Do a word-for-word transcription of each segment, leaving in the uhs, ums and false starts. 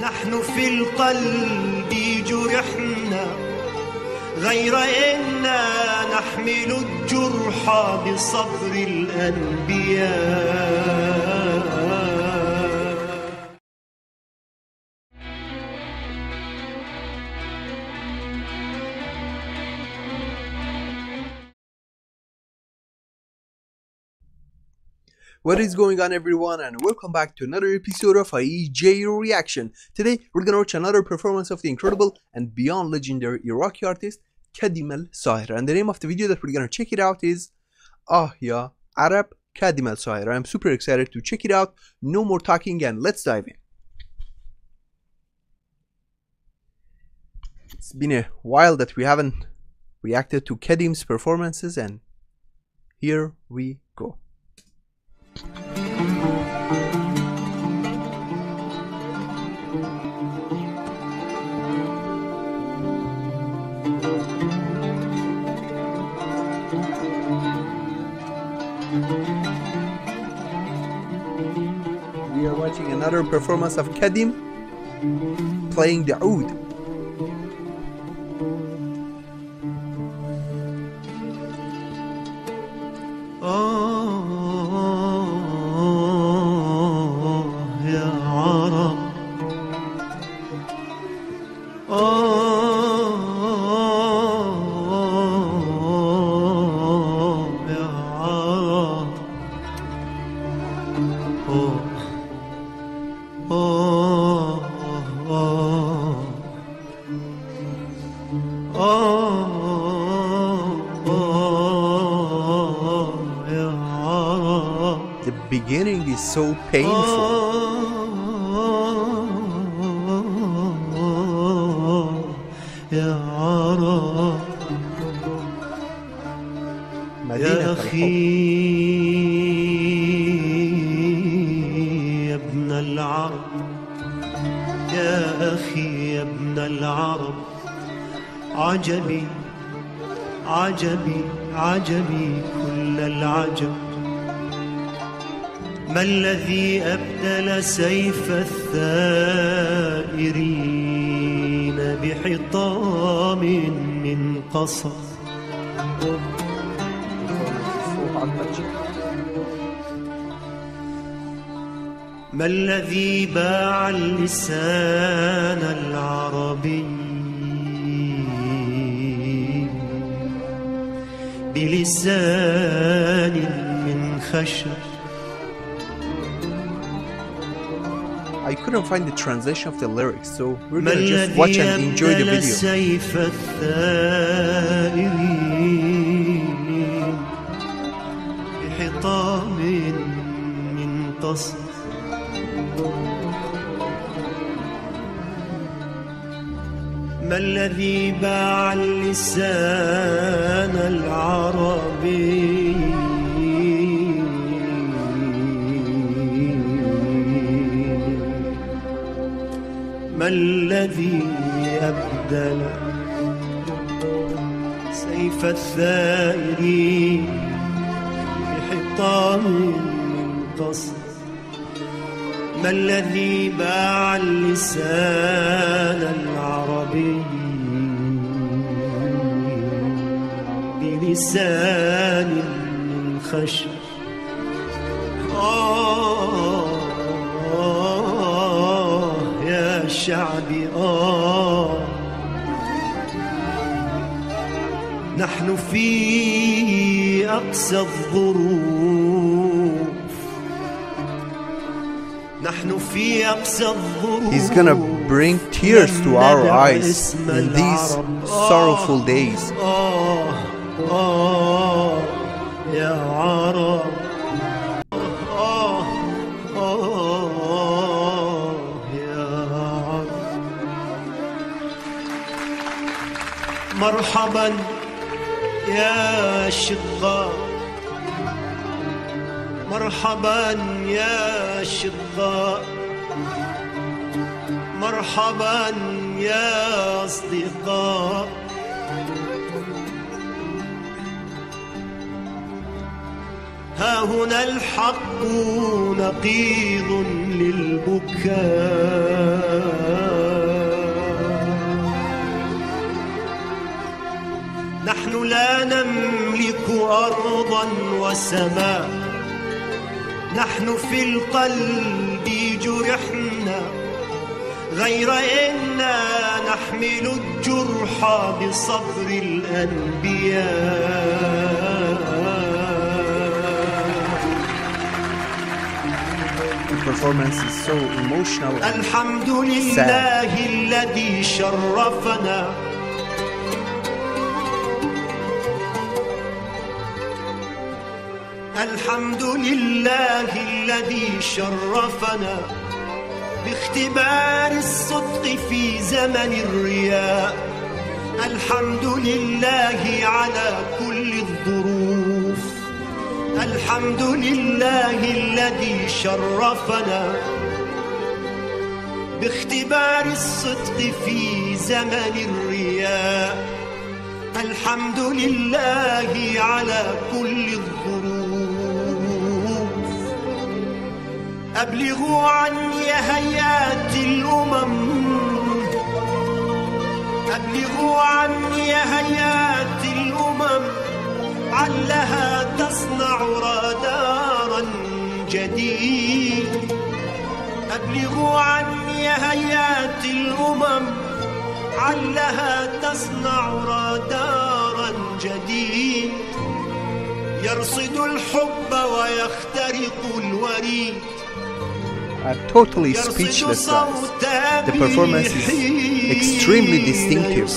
نحن في القلب جرحنا غير إنا نحمل الجرح بصبر الأنبياء. What is going on everyone, and welcome back to another episode of IJay Reaction. Today we're gonna watch another performance of the incredible and beyond legendary Iraqi artist Kadim Al Sahir, and the name of the video that we're gonna check it out is Ah Ya Arab Kadim Al Sahir. I'm super excited to check it out. No more talking and let's dive in. It's been a while that we haven't reacted to Kadim's performances, and here we go. We are watching another performance of Kadim playing the oud. آه يا عرب آه يا عرب آه آه آه آه يا عرب. The beginning is so painful. يا عرب يا أخي يا ابن العرب يا أخي يا ابن العرب عجبي عجبي عجبي كل العجب ما الذي أبدل سيف الثائرين بحطام من قصب ما الذي باع اللسان العربي بلسان من خشب. I couldn't find the translation of the lyrics, so we're gonna just watch and enjoy the video. ما الذي باع اللسان العربي ما الذي أبدل سيف الثائرين بحطام منتصر ما الذي باع اللسان العربي بلسان من خشب. آه, آه يا شعبي آه نحن في أقسى الظروف He's gonna bring tears to our eyes in these sorrowful days. مرحبا يا شقاق مرحبا يا شقاق مرحبا يا أصدقاء ها هنا الحق نقيض للبكاء الملك أرضا وسماء، نحن في القلب جرحنا غير إنا نحمل الجرح بصبر الأنبياء. Performance is so emotional. الحمد لله الذي شرفنا الحمد لله الذي شرفنا باختبار الصدق في زمن الرياء. الحمد لله على كل الظروف، الحمد لله الذي شرفنا باختبار الصدق في زمن الرياء. الحمد لله على كل الظروف. أبلغوا عني هيات الأمم، أبلغوا عني هيات الأمم، علها تصنع رادارا جديد. أبلغوا عني هيات الأمم، علها تصنع رادارا جديد، يرصد الحب ويخترق الوريد. I'm totally speechless, guys. The performance is extremely distinctive.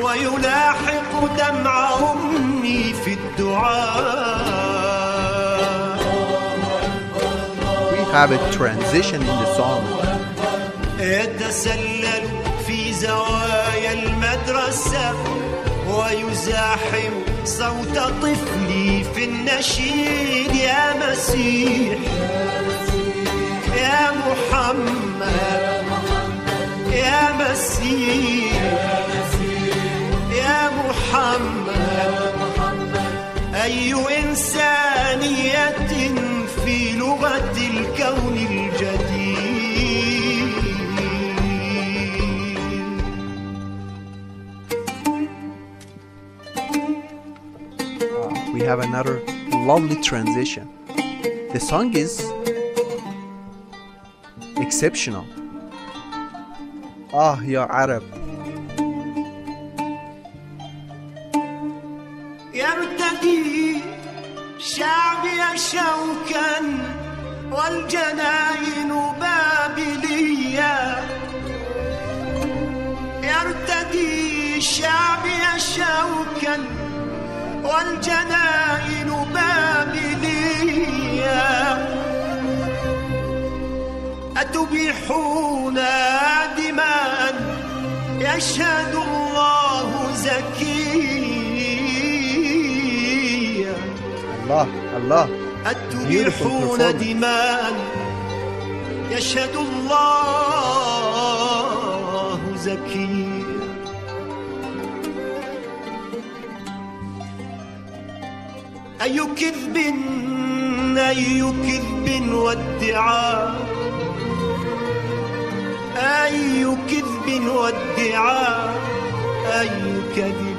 ويلاحق دمع أمي في الدعاء. We have a transition in the song. يتسلل في زوايا المدرسة ويزاحم صوت طفلي في النشيد. يا مسيح، يا محمد، يا مسيح، يا محمد. أي إنسانية في لغة الكون الجديد. We have another lovely transition. The song is exceptional. آه يا عرب. يرتدي شعبي شوكا والجناين بابلية، يرتدي شعبي شوكا والجناين بابلية، أتبيحون دماء يشهد الله زكي. الله الله، أتبيحون دماء يشهد الله زكي. أي كذب، أي كذب وادعاء، أي كذب وادعاء، أي كذب.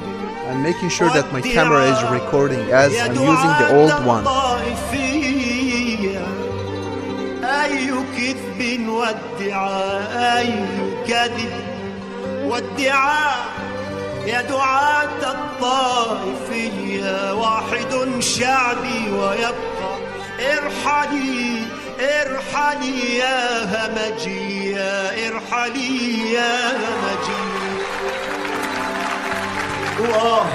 I'm making sure that my camera is recording as I'm using the old one. أي كذب وادعاء، أي كذب وادعاء، يا دعاة الطائفية. واحد شعبي ويبقى، ارحلي ارحلي يا همجي، ارحلي يا همجي. آه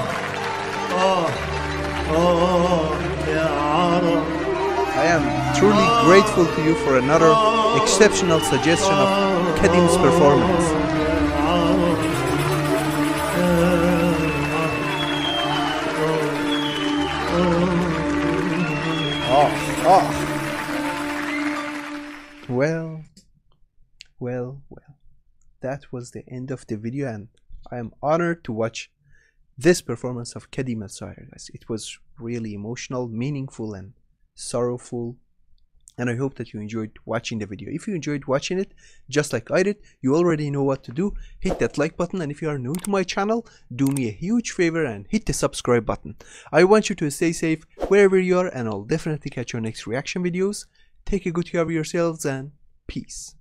آه آه يا عرب. I am truly grateful to you for another exceptional suggestion of Kadim's performance. آه آه Well, well, well. That was the end of the video, and I am honored to watch this performance of Kadim Al Sahir, guys. It was really emotional, meaningful, and sorrowful. and I hope that you enjoyed watching the video. If you enjoyed watching it just like I did, you already know what to do. Hit that like button, and if you are new to my channel, do me a huge favor and hit the subscribe button. I want you to stay safe wherever you are, and I'll definitely catch your next reaction videos. Take a good care of yourselves and peace.